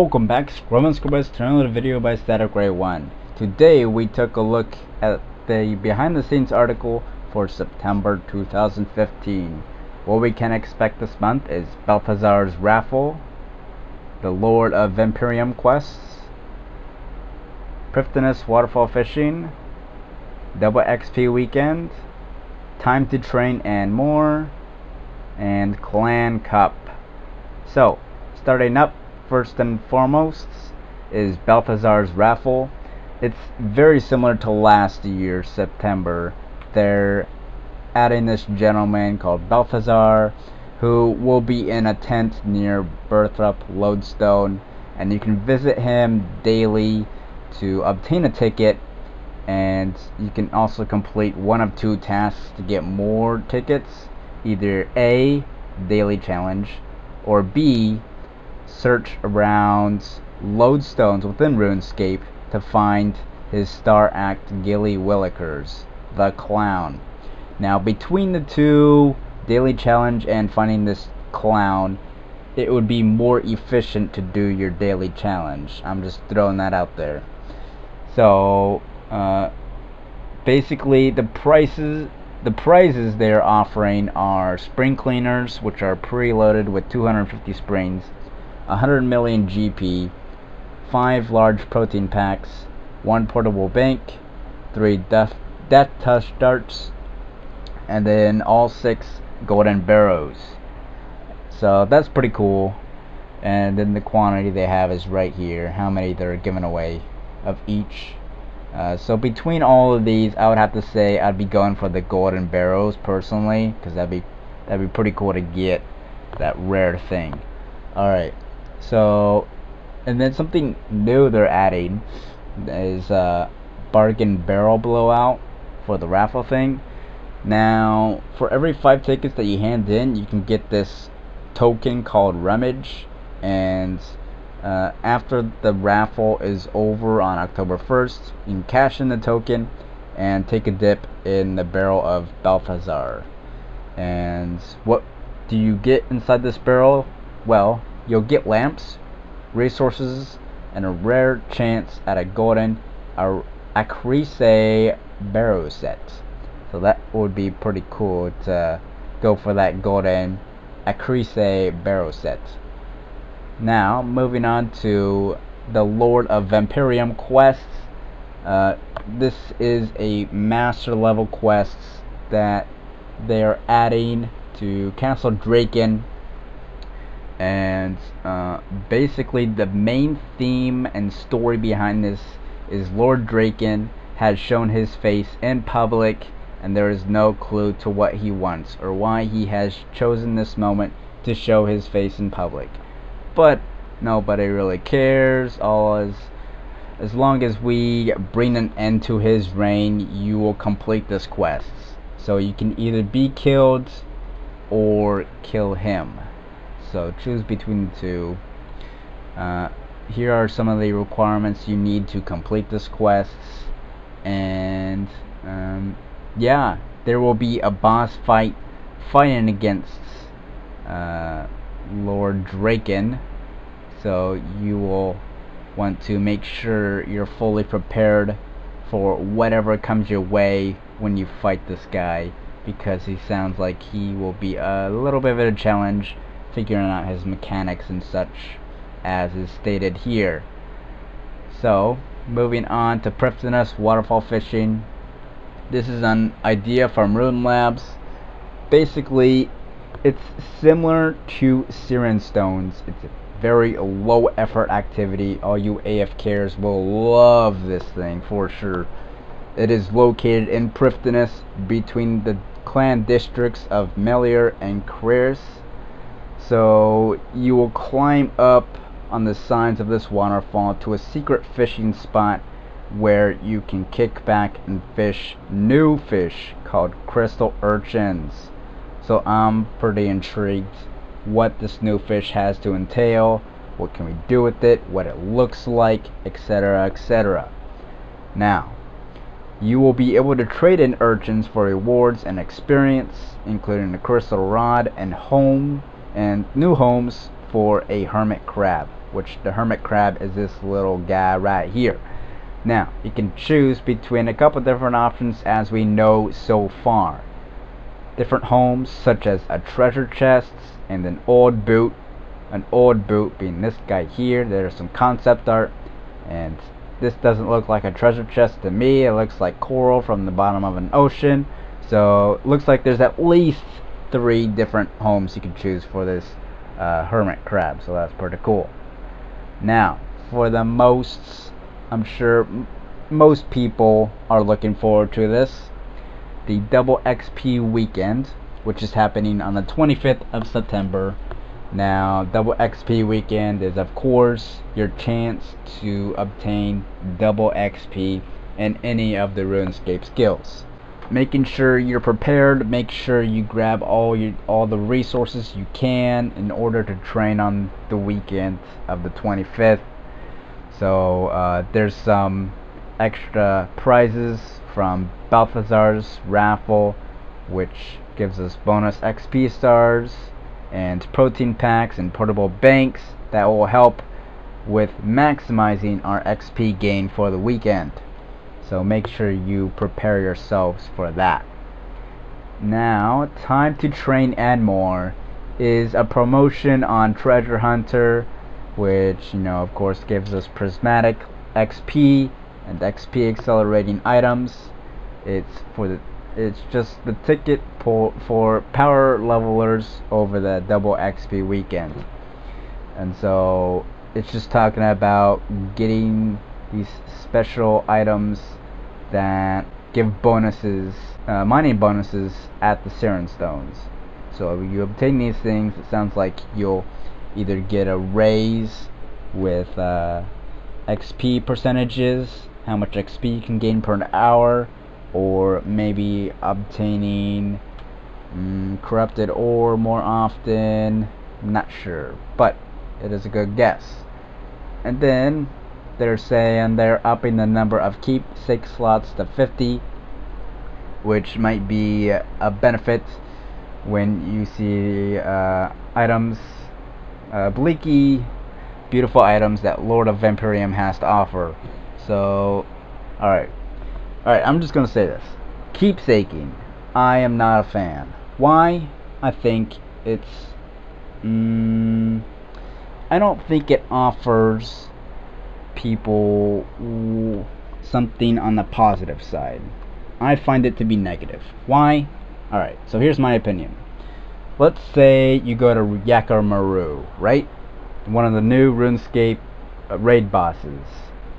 welcome back, Scrum and Scrubbers, to another video by Static Ray1. Today we took a look at the behind the scenes article for September 2015. What we can expect this month is Balthazar's Raffle, The Lord of Vampyrium quests, Prifddinas Waterfall Fishing, Double XP Weekend, Time to Train and more, and Clan Cup. So, starting up, first and foremost is Balthazar's Raffle. It's very similar to last year, September. They're adding this gentleman called Balthazar, who will be in a tent near Berthrop Lodestone, and you can visit him daily to obtain a ticket, and you can also complete one of two tasks to get more tickets, either A, daily challenge, or B, search around lodestones within RuneScape to find his Star Act Gilly Willikers, the clown. Now, between the two, daily challenge and finding this clown, it would be more efficient to do your daily challenge. I'm just throwing that out there. So basically the prizes they're offering are spring cleaners, which are preloaded with 250 springs, 100 million GP, 5 large protein packs, 1 portable bank, 3 death touch darts, and then all 6 golden barrows. So that's pretty cool. And then the quantity they have is right here, how many they're giving away of each. So between all of these, I would have to say I'd be going for the golden barrows personally, because that'd be pretty cool to get that rare thing. Alright. So, and then something new they're adding is bargain barrel blowout for the raffle thing. Now, for every 5 tickets that you hand in, you can get this token called Rummage, and after the raffle is over on October 1st, you can cash in the token and take a dip in the barrel of Balthazar. And what do you get inside this barrel? Well, you'll get lamps, resources, and a rare chance at a golden Caeris barrow set. So that would be pretty cool to go for that golden Caeris barrow set. Now, moving on to the Lord of Vampyrium quests. This is a master level quests that they are adding to Castle Draken. And basically the main theme and story behind this is Lord Draken has shown his face in public, and there is no clue to what he wants or why he has chosen this moment to show his face in public. But nobody really cares. As long as we bring an end to his reign, you will complete this quest. So you can either be killed or kill him. So choose between the two. Here are some of the requirements you need to complete this quest, and yeah, there will be a boss fight fighting against Lord Draken, so you will want to make sure you're fully prepared for whatever comes your way when you fight this guy, because he sounds like he will be a little bit of a challenge, figuring out his mechanics and such, as is stated here. So, moving on to Prifddinas Waterfall Fishing. This is an idea from Rune Labs. Basically, it's similar to Seren Stones. It's a very low effort activity. All you AFKers will love this thing for sure. It is located in Prifddinas between the clan districts of Meilyr and Caeris. So you will climb up on the sides of this waterfall to a secret fishing spot where you can kick back and fish new fish called crystal urchins. So I'm pretty intrigued what this new fish has to entail, what can we do with it, what it looks like, etc, etc. Now, you will be able to trade in urchins for rewards and experience, including the crystal rod and new homes for a hermit crab. which the hermit crab is this little guy right here. Now you can choose between a couple different options, as we know so far. Different homes, such as a treasure chest and an old boot. An old boot being this guy here. There's some concept art, and this doesn't look like a treasure chest to me. It looks like coral from the bottom of an ocean. So it looks like there's at least 3 different homes you can choose for this hermit crab, so that's pretty cool. Now for the most, I'm sure most people are looking forward to this, the double XP weekend, which is happening on the 25th of September. Now double XP weekend is of course your chance to obtain double XP in any of the RuneScape skills. Making sure you're prepared, make sure you grab all the resources you can in order to train on the weekend of the 25th. So there's some extra prizes from Balthazar's Raffle, which gives us bonus XP stars and protein packs and portable banks that will help with maximizing our XP gain for the weekend. So make sure you prepare yourselves for that. Now, Time to Train and More is a promotion on Treasure Hunter, which, you know, of course gives us prismatic XP and XP accelerating items. It's just the ticket for power levelers over the double XP weekend. And so it's just talking about getting these special items that give bonuses, mining bonuses at the Seren Stones. So if you obtain these things, it sounds like you'll either get a raise with XP percentages, how much XP you can gain per hour, or maybe obtaining corrupted ore more often. I'm not sure, but it is a good guess. And then they're saying they're upping the number of keep 6 slots to 50, which might be a benefit when you see items, bleaky, beautiful items that Lord of Vampyrium has to offer. So, alright, I'm just gonna say this. Keepsaking, I am not a fan. Why? I think it's, I don't think it offers people something on the positive side. I find it to be negative. Why? Alright, so here's my opinion. Let's say you go to Yakar Maru, right? One of the new RuneScape raid bosses.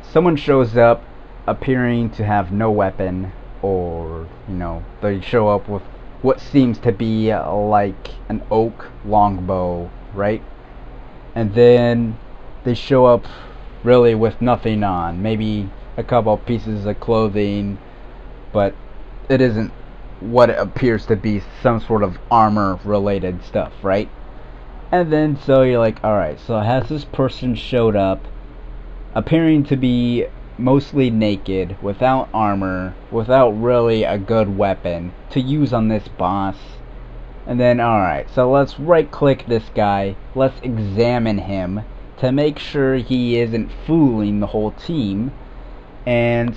Someone shows up appearing to have no weapon, or, you know, they show up with what seems to be like an oak longbow, right? And then they show up really with nothing on, maybe a couple pieces of clothing, but it isn't what it appears to be some sort of armor related stuff, right? And then so you're like, alright, so has this person showed up appearing to be mostly naked, without armor, without really a good weapon to use on this boss? And then alright, so let's right click this guy, let's examine him to make sure he isn't fooling the whole team, and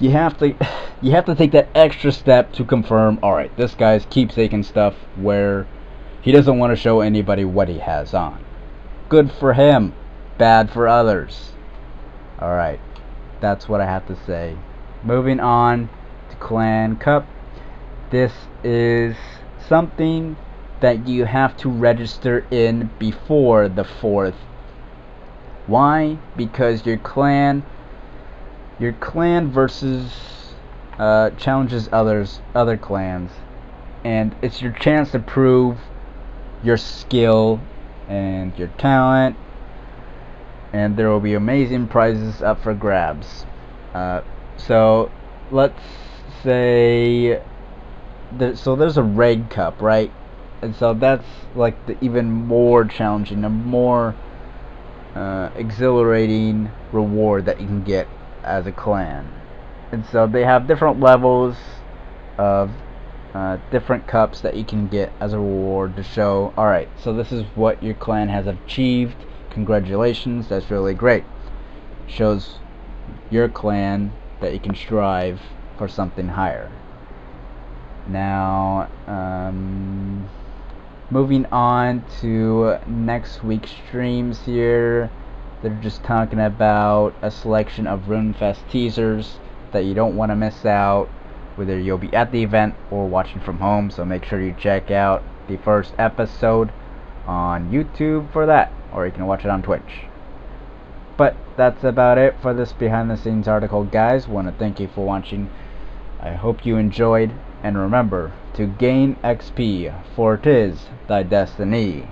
you have to take that extra step to confirm, alright, this guy's keepsaking stuff where he doesn't want to show anybody what he has on. Good for him, bad for others. Alright, that's what I have to say. Moving on to Clan Cup. This is something that you have to register in before the 4th. Why? Because your clan versus challenges other clans, and it's your chance to prove your skill and your talent, and there will be amazing prizes up for grabs. So let's say there's a raid cup, right? And so that's like the even more challenging, a more exhilarating reward that you can get as a clan. And so they have different levels of different cups that you can get as a reward to show, alright, so this is what your clan has achieved congratulations, that's really great. Shows your clan that you can strive for something higher. Now, moving on to next week's streams here. They're just talking about a selection of RuneFest teasers that you don't want to miss out, whether you'll be at the event or watching from home, so make sure you check out the first episode on YouTube for that, or you can watch it on Twitch. But that's about it for this behind the scenes article, guys. Want to thank you for watching. I hope you enjoyed, and remember to gain XP, for 'tis thy destiny.